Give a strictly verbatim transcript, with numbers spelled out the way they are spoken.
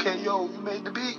Okay, yo, you made the beat.